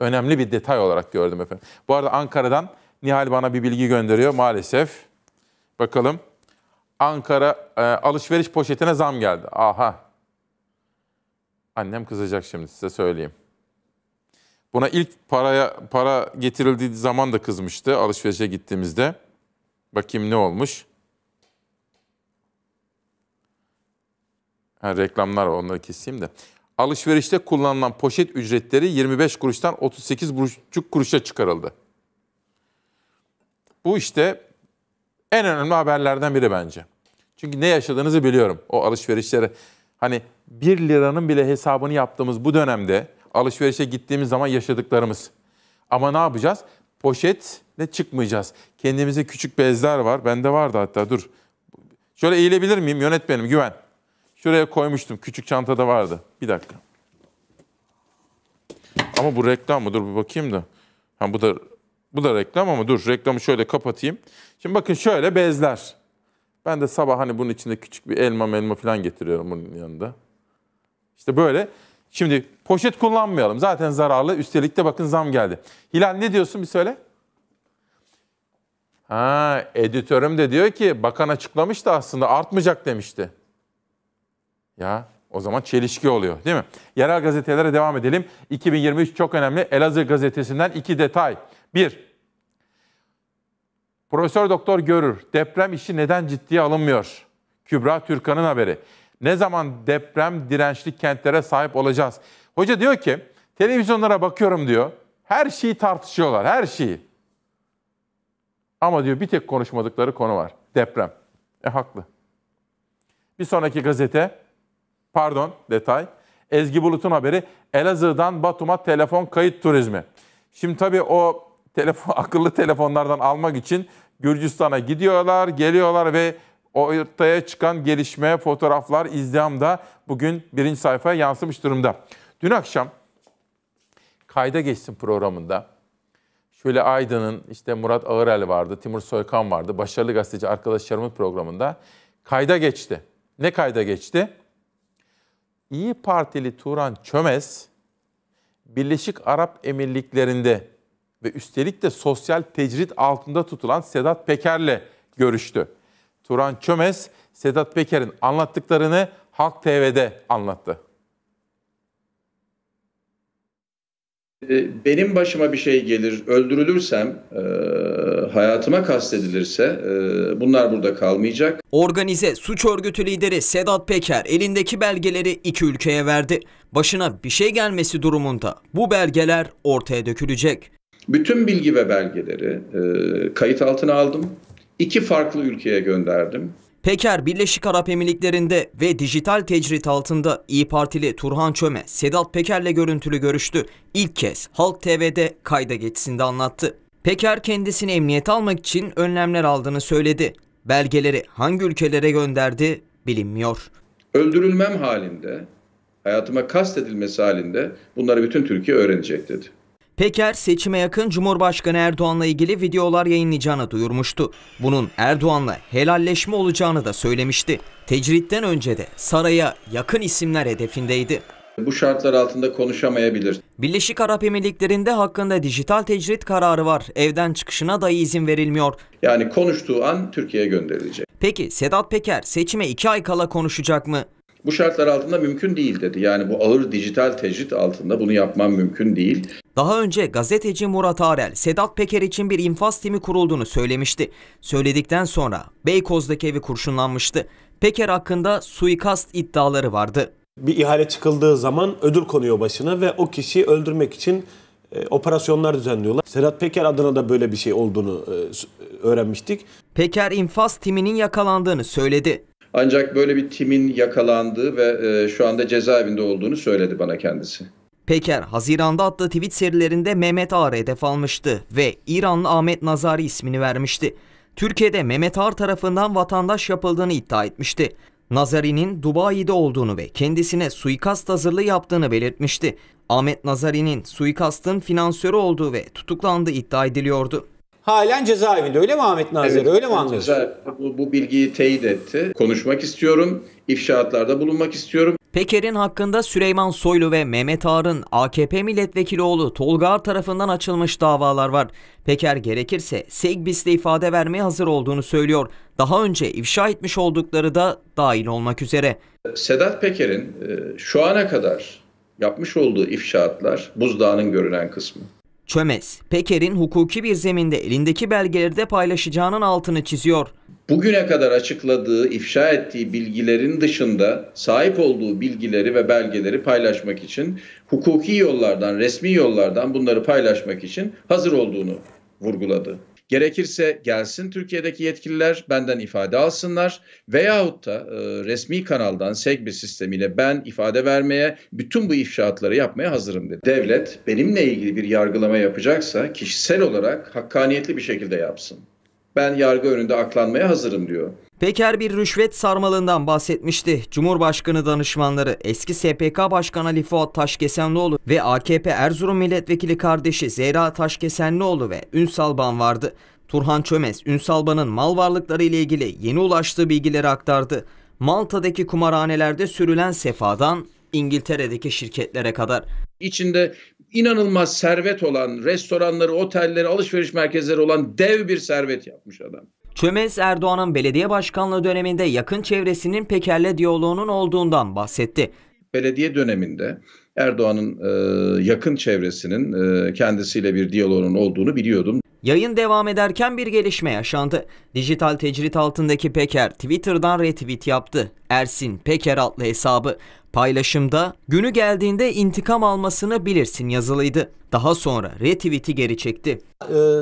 önemli bir detay olarak gördüm efendim. Bu arada Ankara'dan Nihal bana bir bilgi gönderiyor maalesef. Bakalım. Ankara alışveriş poşetine zam geldi. Aha. Annem kızacak şimdi, size söyleyeyim. Buna ilk para getirildiği zaman da kızmıştı alışverişe gittiğimizde. Bakayım ne olmuş. Ha, reklamlar var, onları keseyim de. Alışverişte kullanılan poşet ücretleri 25 kuruştan 38,5 kuruşa çıkarıldı. Bu işte en önemli haberlerden biri bence. Çünkü ne yaşadığınızı biliyorum. O alışverişlere, hani 1 liranın bile hesabını yaptığımız bu dönemde alışverişe gittiğimiz zaman yaşadıklarımız. Ama ne yapacağız? Poşetle çıkmayacağız. Kendimize küçük bezler var. Bende vardı hatta, dur. Şöyle eğilebilir miyim yönetmenim? Güven. Şuraya koymuştum. Küçük çantada vardı. Bir dakika. Ama bu reklam mı? Dur bir bakayım da. Ha, bu da reklam ama dur reklamı şöyle kapatayım. Şimdi bakın şöyle bezler. Ben de sabah hani bunun içinde küçük bir elma falan getiriyorum bunun yanında. İşte böyle. Şimdi poşet kullanmayalım. Zaten zararlı. Üstelik de bakın zam geldi. Hilal ne diyorsun bir söyle. Ha, editörüm de diyor ki bakan açıklamıştı aslında artmayacak demişti. Ya o zaman çelişki oluyor değil mi? Yerel gazetelere devam edelim. 2023 çok önemli. Elazığ gazetesinden 2 detay. 1. Profesör Doktor Görür, deprem işi neden ciddiye alınmıyor? Kübra Türkan'ın haberi. Ne zaman deprem dirençli kentlere sahip olacağız? Hoca diyor ki, televizyonlara bakıyorum diyor, her şeyi tartışıyorlar, her şeyi. Ama diyor bir tek konuşmadıkları konu var, deprem. Haklı. Bir sonraki gazete, pardon detay, Ezgi Bulut'un haberi, Elazığ'dan Batum'a telefon kayıt turizmi. Şimdi tabii o telefon, akıllı telefonlardan almak için Gürcistan'a gidiyorlar, geliyorlar ve ortaya çıkan gelişme, fotoğraflar, izdiham da bugün birinci sayfaya yansımış durumda. Dün akşam Kayda Geçsin programında şöyle Aydın'ın, işte Murat Ağırel vardı, Timur Soykan vardı, başarılı gazeteci arkadaşlarımın programında kayda geçti. Ne kayda geçti? İYİ Partili Turhan Çömez, Birleşik Arap Emirlikleri'nde ve üstelik de sosyal tecrit altında tutulan Sedat Peker'le görüştü. Turhan Çömez, Sedat Peker'in anlattıklarını Halk TV'de anlattı. Benim başıma bir şey gelir, öldürülürsem, hayatıma kastedilirse bunlar burada kalmayacak. Organize suç örgütü lideri Sedat Peker elindeki belgeleri 2 ülkeye verdi. Başına bir şey gelmesi durumunda bu belgeler ortaya dökülecek. Bütün bilgi ve belgeleri kayıt altına aldım. 2 farklı ülkeye gönderdim. Peker, Birleşik Arap Emirlikleri'nde ve dijital tecrit altında İYİ Partili Turhan Çömez, Sedat Peker'le görüntülü görüştü. İlk kez Halk TV'de Kayda Geçsin'de anlattı. Peker kendisini emniyete almak için önlemler aldığını söyledi. Belgeleri hangi ülkelere gönderdi bilinmiyor. Öldürülmem halinde, hayatıma kastedilmesi halinde bunları bütün Türkiye öğrenecek dedi. Peker, seçime yakın Cumhurbaşkanı Erdoğan'la ilgili videolar yayınlayacağını duyurmuştu. Bunun Erdoğan'la helalleşme olacağını da söylemişti. Tecritten önce de saraya yakın isimler hedefindeydi. Bu şartlar altında konuşamayabilir. Birleşik Arap Emirlikleri'nde hakkında dijital tecrit kararı var. Evden çıkışına dahi izin verilmiyor. Yani konuştuğu an Türkiye'ye gönderilecek. Peki Sedat Peker seçime 2 ay kala konuşacak mı? Bu şartlar altında mümkün değil dedi. Yani bu ağır dijital tecrit altında bunu yapmam mümkün değil. Daha önce gazeteci Murat Ağırel, Sedat Peker için bir infaz timi kurulduğunu söylemişti. Söyledikten sonra Beykoz'daki evi kurşunlanmıştı. Peker hakkında suikast iddiaları vardı. Bir ihale çıkıldığı zaman ödül konuyor başına ve o kişiyi öldürmek için operasyonlar düzenliyorlar. Sedat Peker adına da böyle bir şey olduğunu öğrenmiştik. Peker infaz timinin yakalandığını söyledi. Ancak böyle bir timin yakalandığı ve şu anda cezaevinde olduğunu söyledi bana kendisi. Peker, Haziran'da attığı tweet serilerinde Mehmet Ağar hedef almıştı ve İranlı Ahmet Nazari ismini vermişti. Türkiye'de Mehmet Ağar tarafından vatandaş yapıldığını iddia etmişti. Nazari'nin Dubai'de olduğunu ve kendisine suikast hazırlığı yaptığını belirtmişti. Ahmet Nazari'nin suikastın finansörü olduğu ve tutuklandığı iddia ediliyordu. Halen cezaevinde, öyle mi Ahmet Nazari? Evet, öyle mi anlıyorsun? Bu bilgiyi teyit etti. Konuşmak istiyorum, ifşaatlarda bulunmak istiyorum. Peker'in hakkında Süleyman Soylu ve Mehmet Ağar'ın AKP milletvekili oğlu Tolga Ağar tarafından açılmış davalar var. Peker gerekirse Segbis'te ifade vermeye hazır olduğunu söylüyor. Daha önce ifşa etmiş oldukları da dahil olmak üzere. Sedat Peker'in şu ana kadar yapmış olduğu ifşaatlar buzdağının görünen kısmı. Çömez, Peker'in hukuki bir zeminde elindeki belgeleri de paylaşacağının altını çiziyor. Bugüne kadar açıkladığı, ifşa ettiği bilgilerin dışında sahip olduğu bilgileri ve belgeleri paylaşmak için, hukuki yollardan, resmi yollardan bunları paylaşmak için hazır olduğunu vurguladı. Gerekirse gelsin Türkiye'deki yetkililer benden ifade alsınlar veyahut da resmi kanaldan SEGBİ sistemiyle ben ifade vermeye, bütün bu ifşaatları yapmaya hazırım dedi. Devlet benimle ilgili bir yargılama yapacaksa kişisel olarak hakkaniyetli bir şekilde yapsın. Ben yargı önünde aklanmaya hazırım diyor. Peker bir rüşvet sarmalından bahsetmişti. Cumhurbaşkanı danışmanları eski SPK Başkanı Ali Fuat Taşkesenlioğlu ve AKP Erzurum Milletvekili kardeşi Zehra Taşkesenlioğlu ve Ünsal Ban vardı. Turhan Çömez, Ünsal Ban'ın mal varlıkları ile ilgili yeni ulaştığı bilgileri aktardı. Malta'daki kumarhanelerde sürülen Sefa'dan İngiltere'deki şirketlere kadar. İçinde inanılmaz servet olan, restoranları, otelleri, alışveriş merkezleri olan dev bir servet yapmış adam. Çömez, Erdoğan'ın belediye başkanlığı döneminde yakın çevresinin Peker'le diyaloğunun olduğundan bahsetti. Belediye döneminde Erdoğan'ın yakın çevresinin kendisiyle bir diyaloğunun olduğunu biliyordum. Yayın devam ederken bir gelişme yaşandı. Dijital tecrit altındaki Peker Twitter'dan retweet yaptı. Ersin Peker adlı hesabı. Paylaşımda günü geldiğinde intikam almasını bilirsin yazılıydı. Daha sonra retweet'i geri çekti.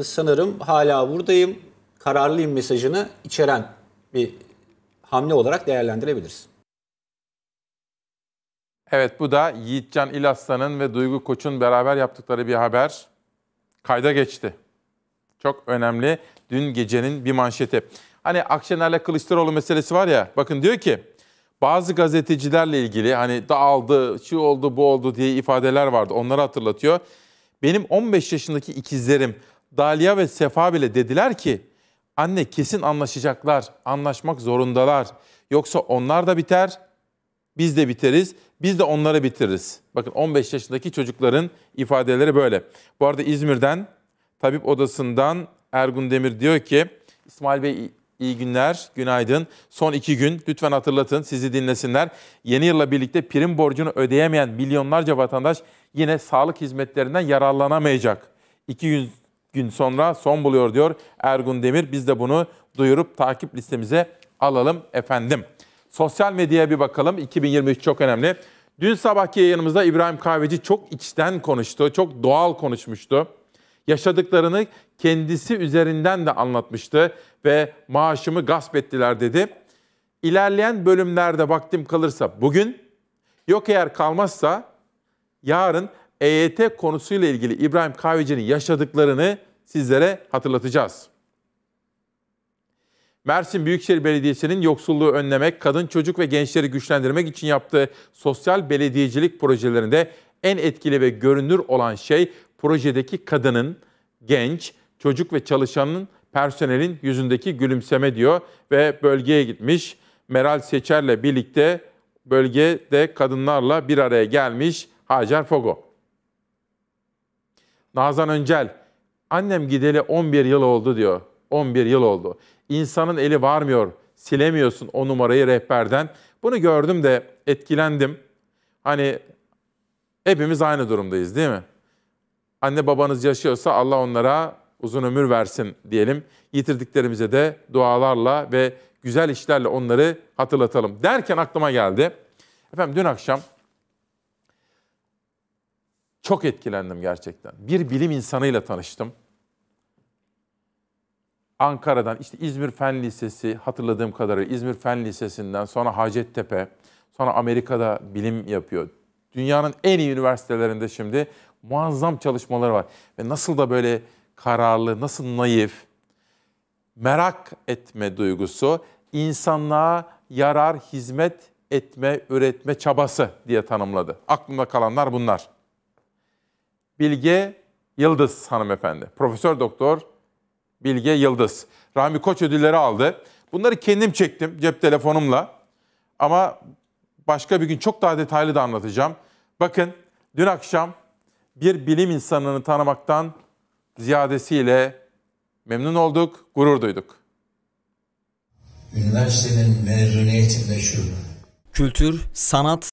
Sanırım hala buradayım, kararlıyım mesajını içeren bir hamle olarak değerlendirebiliriz. Evet, bu da Yiğitcan İl Aslan'ın ve Duygu Koç'un beraber yaptıkları bir haber. Kayda geçti. Çok önemli. Dün gecenin bir manşeti. Hani Akşener'le Kılıçdaroğlu meselesi var ya, bakın diyor ki bazı gazetecilerle ilgili hani dağıldı, şu oldu, bu oldu diye ifadeler vardı. Onları hatırlatıyor. Benim 15 yaşındaki ikizlerim Dalia ve Sefa bile dediler ki anne kesin anlaşacaklar, anlaşmak zorundalar. Yoksa onlar da biter, biz de biteriz, biz de onları bitiririz. Bakın 15 yaşındaki çocukların ifadeleri böyle. Bu arada İzmir'den, Tabip Odası'ndan Ergun Demir diyor ki İsmail Bey iyi günler, günaydın. Son 2 gün lütfen hatırlatın, sizi dinlesinler. Yeni yılla birlikte prim borcunu ödeyemeyen milyonlarca vatandaş yine sağlık hizmetlerinden yararlanamayacak. 2 gün sonra son buluyor diyor Ergun Demir. Biz de bunu duyurup takip listemize alalım efendim. Sosyal medyaya bir bakalım. 2023 çok önemli. Dün sabahki yayınımızda İbrahim Kahveci çok içten konuştu, çok doğal konuşmuştu. Yaşadıklarını kendisi üzerinden de anlatmıştı ve maaşımı gasp ettiler dedi. İlerleyen bölümlerde vaktim kalırsa bugün, yok eğer kalmazsa yarın EYT konusuyla ilgili İbrahim Kahveci'nin yaşadıklarını sizlere hatırlatacağız. Mersin Büyükşehir Belediyesi'nin yoksulluğu önlemek, kadın, çocuk ve gençleri güçlendirmek için yaptığı sosyal belediyecilik projelerinde en etkili ve görünür olan şey projedeki kadının, genç, çocuk ve çalışanın, personelin yüzündeki gülümseme diyor ve bölgeye gitmiş. Meral Seçer'le birlikte bölgede kadınlarla bir araya gelmiş Hacer Fogo. Nazan Öncel, annem gideli 11 yıl oldu diyor. 11 yıl oldu. İnsanın eli varmıyor, silemiyorsun o numarayı rehberden. Bunu gördüm de etkilendim. Hani hepimiz aynı durumdayız değil mi? Anne babanız yaşıyorsa Allah onlara uzun ömür versin diyelim. Yitirdiklerimize de dualarla ve güzel işlerle onları hatırlatalım. Derken aklıma geldi. Efendim dün akşam çok etkilendim gerçekten. Bir bilim insanıyla tanıştım. Ankara'dan işte İzmir Fen Lisesi, hatırladığım kadarıyla İzmir Fen Lisesi'nden sonra Hacettepe, sonra Amerika'da bilim yapıyor. Dünyanın en iyi üniversitelerinde şimdi muazzam çalışmaları var. Ve nasıl da böyle kararlı, nasıl naif, merak etme duygusu, insanlığa yarar, hizmet etme, üretme çabası diye tanımladı. Aklımda kalanlar bunlar. Bilge Yıldız hanımefendi, Profesör Doktor Bilge Yıldız. Rahmi Koç ödülleri aldı. Bunları kendim çektim cep telefonumla ama başka bir gün çok daha detaylı da anlatacağım. Bakın dün akşam bir bilim insanını tanımaktan ziyadesiyle memnun olduk, gurur duyduk. Üniversitenin mezuniyetinde şu. Kültür, sanat,